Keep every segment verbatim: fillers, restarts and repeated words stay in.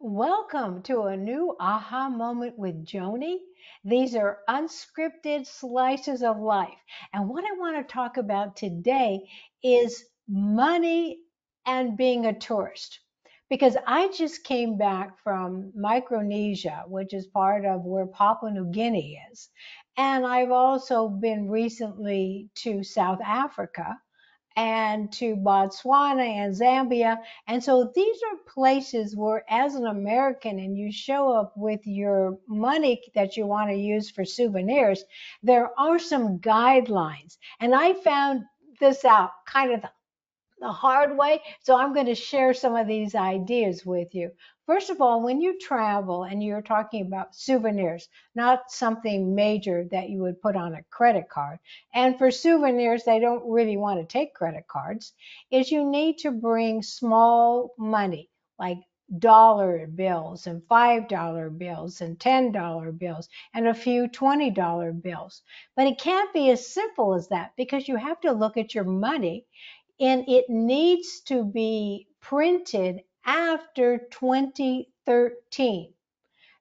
Welcome to a new Aha Moment with Joanie. These are unscripted slices of life. And what I want to talk about today is money and being a tourist. Because I just came back from Micronesia, which is part of where Papua New Guinea is. And I've also been recently to South Africa and to Botswana and Zambia. And so these are places where, as an American, and you show up with your money that you want to use for souvenirs, there are some guidelines. And I found this out kind of the the hard way. So I'm going to share some of these ideas with you. First of all, when you travel and you're talking about souvenirs, not something major that you would put on a credit card. And for souvenirs, they don't really want to take credit cards, is you need to bring small money, like dollar bills and five dollar bills and ten dollar bills and a few twenty dollar bills. But it can't be as simple as that, because you have to look at your money, and it needs to be printed after twenty thirteen.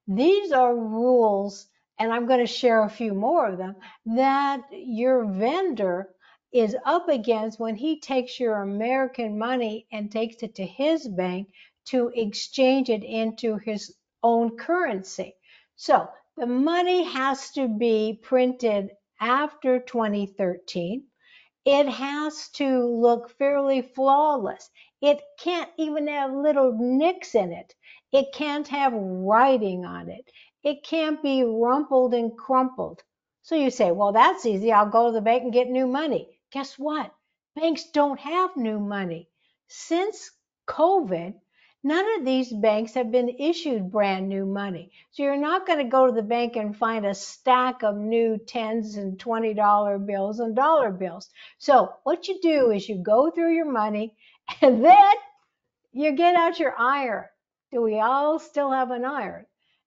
These are rules, and I'm going to share a few more of them, that your vendor is up against when he takes your American money and takes it to his bank to exchange it into his own currency. So the money has to be printed after twenty thirteen. It has to look fairly flawless. It can't even have little nicks in it. It can't have writing on it. It can't be rumpled and crumpled. So you say, well, that's easy. I'll go to the bank and get new money. Guess what? Banks don't have new money. Since COVID, none of these banks have been issued brand new money. So you're not going to go to the bank and find a stack of new tens and twenty dollar bills and dollar bills. So what you do is you go through your money, and then you get out your iron. Do we all still have an iron?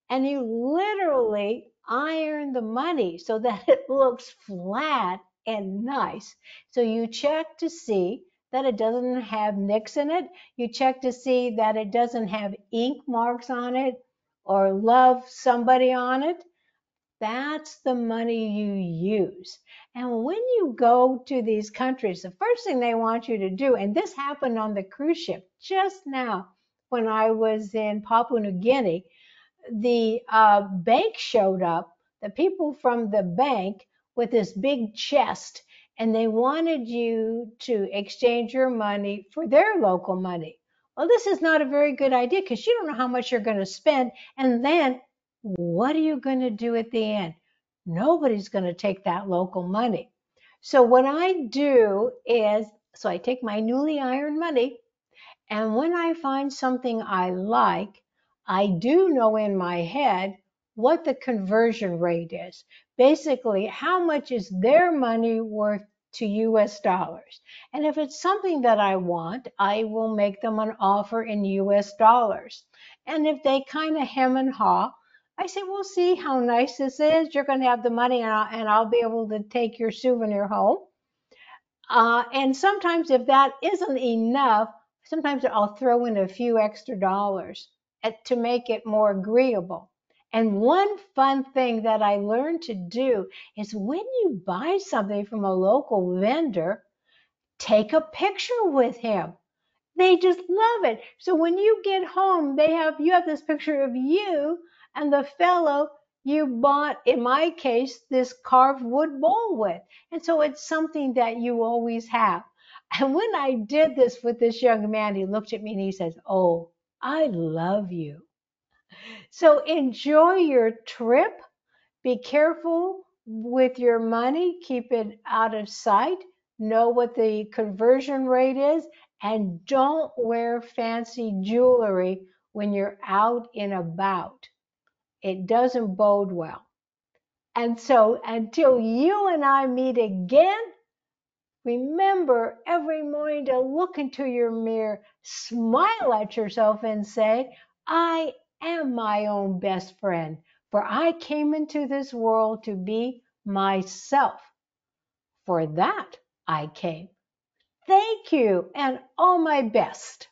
And you literally iron the money so that it looks flat and nice. So you check to see that it doesn't have nicks in it. You check to see that it doesn't have ink marks on it or love somebody on it. That's the money you use. And when you go to these countries, the first thing they want you to do, and this happened on the cruise ship just now when I was in Papua New Guinea, the uh, bank showed up, the people from the bank with this big chest, and they wanted you to exchange your money for their local money. Well, this is not a very good idea, because you don't know how much you're going to spend. And then what are you going to do at the end? Nobody's going to take that local money. So what I do is, so I take my newly ironed money, and when I find something I like, I do know in my head what the conversion rate is. Basically, how much is their money worth to U S dollars? And if it's something that I want, I will make them an offer in U S dollars. And if they kind of hem and haw, I say, we'll see how nice this is. You're going to have the money, and I'll, and I'll be able to take your souvenir home. Uh, and sometimes if that isn't enough, sometimes I'll throw in a few extra dollars at, to make it more agreeable. And one fun thing that I learned to do is when you buy something from a local vendor, take a picture with him. They just love it. So when you get home, they have you have this picture of you and the fellow you bought, in my case, this carved wood bowl with. And so it's something that you always have. And when I did this with this young man, he looked at me and he says, "Oh, I love you." So enjoy your trip. Be careful with your money. Keep it out of sight. Know what the conversion rate is, and don't wear fancy jewelry when you're out and about. It doesn't bode well. And so until you and I meet again, remember every morning to look into your mirror, smile at yourself, and say, "I am my own best friend, for I came into this world to be myself. For that I came." Thank you, and all my best.